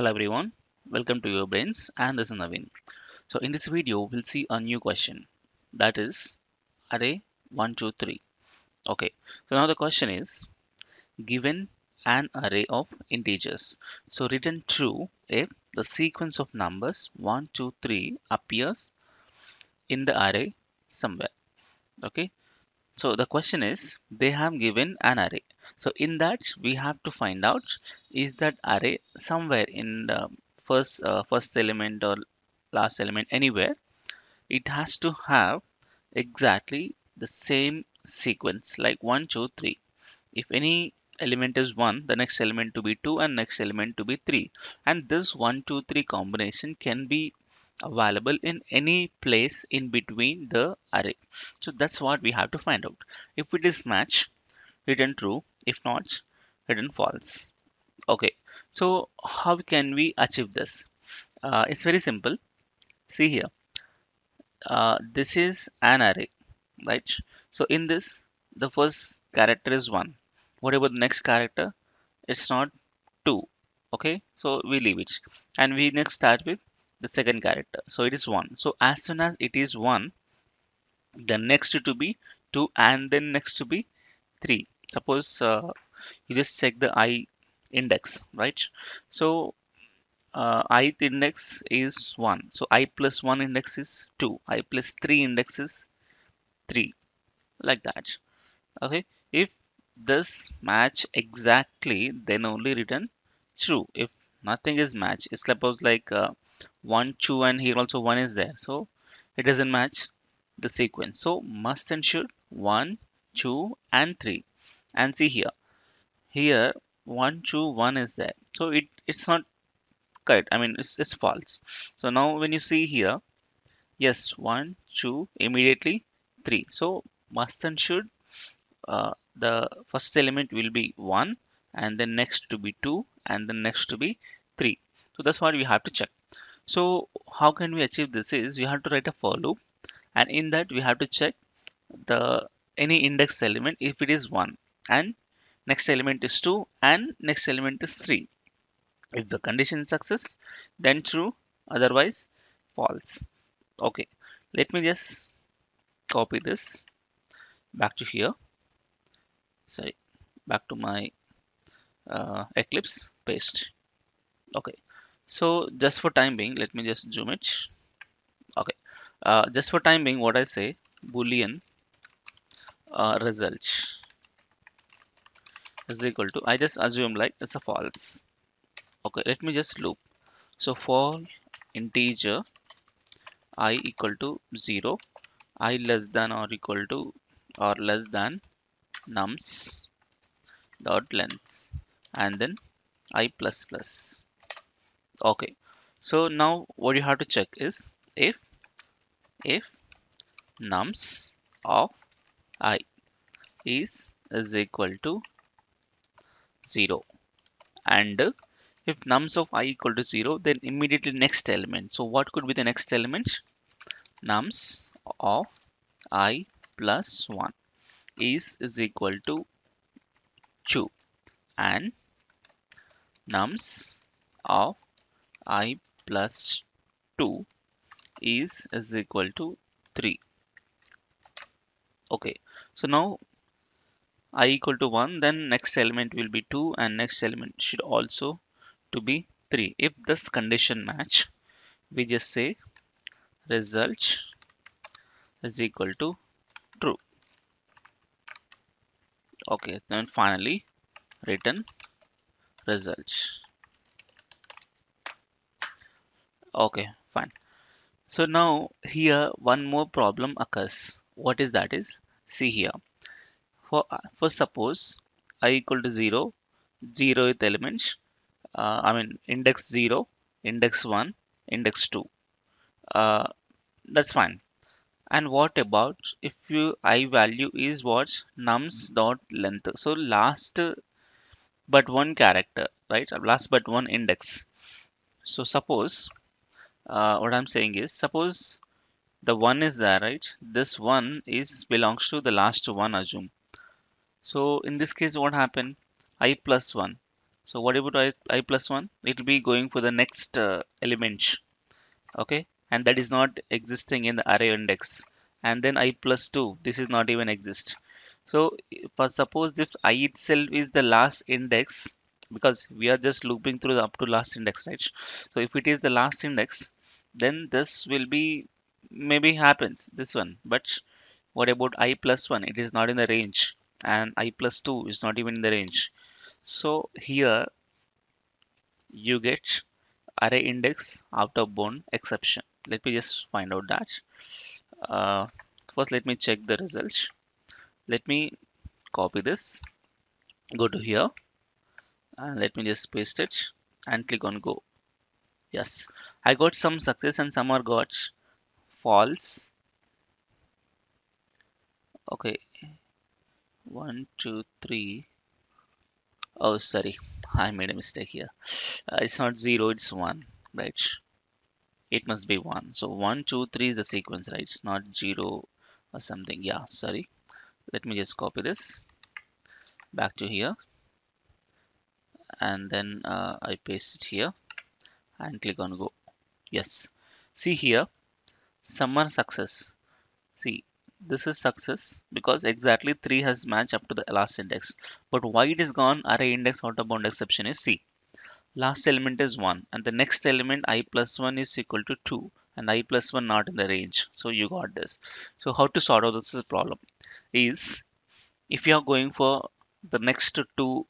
Hello everyone, welcome to Your Brains, and this is Naveen. So in this video we'll see a new question, that is array 1 2 3. Okay, so now the question is given an array of integers, so return true if the sequence of numbers 1 2 3 appears in the array somewhere. Okay, so the question is they have given an array, so in that we have to find out is that array somewhere in the first element or last element, anywhere it has to have exactly the same sequence like 1 2 3. If any element is 1, the next element to be 2 and next element to be 3, and this 1 2 3 combination can be available in any place in between the array. So that's what we have to find out. If it is match, return true, if not, return false. Okay, so how can we achieve this? It's very simple. See here, this is an array, right? So in this, the first character is 1. Whatever the next character, it's not 2. Okay, so we leave it and we next start with the second character, so it is 1. So as soon as it is 1, the next to be 2 and then next to be 3. Suppose you just check the I index, right? So ith index is 1, so I plus 1 index is 2, I plus 3 index is 3, like that. Okay, if this match exactly, then only return true. If nothing is match, it's suppose like 1 2, and here also 1 is there, so it doesn't match the sequence. So must and should 1 2 and 3, and see here 1 2 1 is there, so it's not correct. I mean it's false. So now when you see here, yes, 1 2 immediately 3, so must and should the first element will be 1 and then next to be 2 and then next to be 3. So that's what we have to check. So how can we achieve this is we have to write a for loop, and in that we have to check the any index element. If it is 1 and next element is 2 and next element is 3, if the condition is success, then true, otherwise false. Okay, let me just copy this back to here, sorry, back to my Eclipse, paste. Okay, so just for time being, let me just zoom it. Okay, just for time being, what I say, boolean result is equal to, I just assume like it's a false. Okay, let me just loop. So for integer I equal to 0, I less than or equal to or less than nums dot length, and then I plus plus. Okay, so now what you have to check is if nums of I is equal to 0, and if nums of I equal to 0, then immediately next element. So what could be the next element? Nums of I plus 1 is equal to 2, and nums of I plus 2 is equal to 3. Okay, so now I equal to 1, then next element will be 2 and next element should also to be 3. If this condition match, we just say result is equal to true. Okay, then finally return result. Okay, fine. So now here one more problem occurs. What is that is, see here, for suppose I equal to 0, 0th element, index 0, index 1, index 2, that's fine. And what about if you I value is what, nums dot length, so last but one character, right, last but one index. So suppose what I'm saying is, suppose the 1 is there, right? This 1 is belongs to the last 1, assume. So in this case, what happened? I plus 1. So what about I plus 1? It will be going for the next element. Okay. And that is not existing in the array index. And then I plus 2. This is not even exist. So suppose if I itself is the last index, because we are just looping through the up to last index, right? So if it is the last index, then this will be maybe happens this one. But what about I plus 1? It is not in the range, and I plus 2 is not even in the range. So here you get array index out of bound exception. Let me just find out that. First, let me check the results. Let me copy this, go to here, and let me just paste it and click on go. Yes, I got some success and some are got false. Okay, 1, 2, 3. Oh, sorry, I made a mistake here. It's not 0, it's 1, right? It must be 1. So 1, 2, 3 is the sequence, right? It's not 0 or something. Yeah, sorry. Let me just copy this back to here, and then I paste it here and click on go. Yes, see here, some are success. See, this is success because exactly 3 has matched up to the last index. But why it is gone array index out of bound exception is, see, last element is 1 and the next element I plus 1 is equal to 2, and I plus 1 not in the range. So you got this. So how to sort out this problem is, if you are going for the next two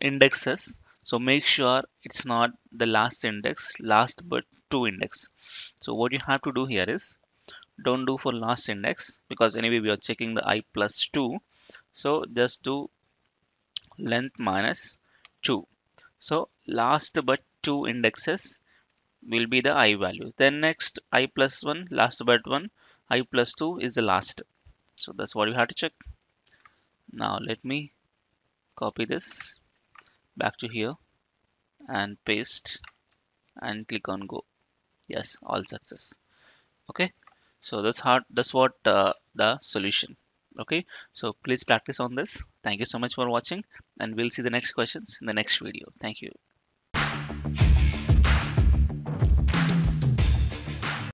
indexes, so make sure it's not the last index, last but 2 index. So what you have to do here is, don't do for last index, because anyway we are checking the I plus 2. So just do length minus 2. So last but 2 indexes will be the I value. Then next I plus 1, last but 1, I plus 2 is the last. So that's what you have to check. Now let me copy this back to here and paste and click on go. Yes, all success. Okay. So that's what the solution. Okay. So please practice on this. Thank you so much for watching, and we'll see the next questions in the next video. Thank you.